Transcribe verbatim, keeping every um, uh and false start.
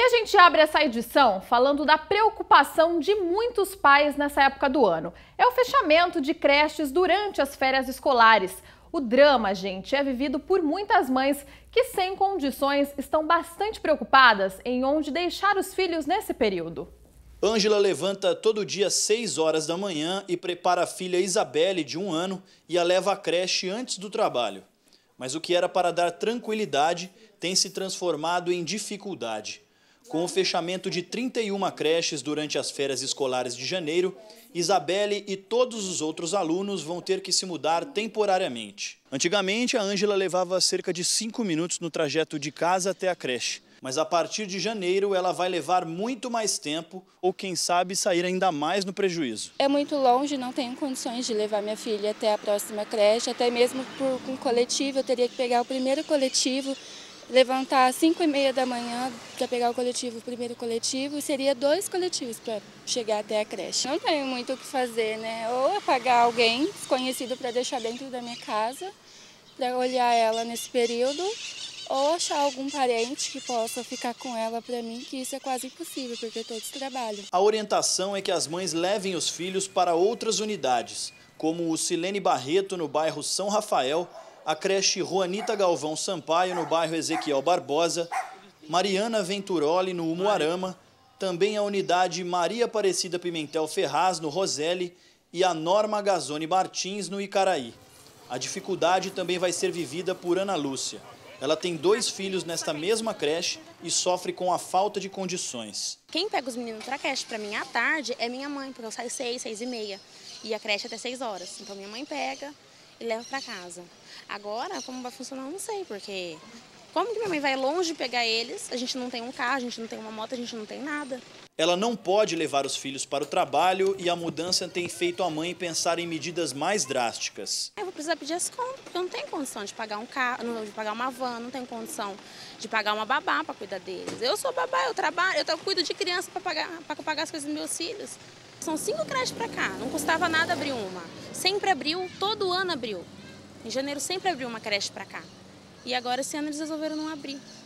E a gente abre essa edição falando da preocupação de muitos pais nessa época do ano. É o fechamento de creches durante as férias escolares. O drama, gente, é vivido por muitas mães que, sem condições, estão bastante preocupadas em onde deixar os filhos nesse período. Ângela levanta todo dia às seis horas da manhã e prepara a filha Isabelle, de um ano, e a leva à creche antes do trabalho. Mas o que era para dar tranquilidade tem se transformado em dificuldade. Com o fechamento de trinta e uma creches durante as férias escolares de janeiro, Isabelle e todos os outros alunos vão ter que se mudar temporariamente. Antigamente, a Ângela levava cerca de cinco minutos no trajeto de casa até a creche. Mas a partir de janeiro, ela vai levar muito mais tempo ou, quem sabe, sair ainda mais no prejuízo. É muito longe, não tenho condições de levar minha filha até a próxima creche. Até mesmo por, com coletivo, eu teria que pegar o primeiro coletivo. Levantar às cinco e meia da manhã para pegar o coletivo, o primeiro coletivo, seria dois coletivos para chegar até a creche. Não tenho muito o que fazer, né? Ou é pagar alguém desconhecido para deixar dentro da minha casa, para olhar ela nesse período, ou achar algum parente que possa ficar com ela para mim, que isso é quase impossível, porque todos trabalham. A orientação é que as mães levem os filhos para outras unidades, como o Silene Barreto, no bairro São Rafael, a creche Juanita Galvão Sampaio, no bairro Ezequiel Barbosa, Mariana Venturoli, no Umuarama, também a unidade Maria Aparecida Pimentel Ferraz, no Roseli, e a Norma Gazzone Martins, no Icaraí. A dificuldade também vai ser vivida por Ana Lúcia. Ela tem dois filhos nesta mesma creche e sofre com a falta de condições. Quem pega os meninos para a creche para mim à tarde é minha mãe, porque eu saio seis, seis e meia, e a creche até seis horas. Então minha mãe pega e leva para casa. Agora, como vai funcionar, eu não sei, porque como que minha mãe vai longe pegar eles? A gente não tem um carro, a gente não tem uma moto, a gente não tem nada. Ela não pode levar os filhos para o trabalho e a mudança tem feito a mãe pensar em medidas mais drásticas. Eu vou precisar pedir as contas, porque eu não tenho condição de pagar um carro, de pagar uma van, não tenho condição de pagar uma babá para cuidar deles. Eu sou babá, eu trabalho, eu cuido de criança para pagar, para pagar as coisas dos meus filhos. São cinco creches para cá, não custava nada abrir uma. Sempre abriu, todo ano abriu. Em janeiro sempre abriu uma creche para cá. E agora esse ano eles resolveram não abrir.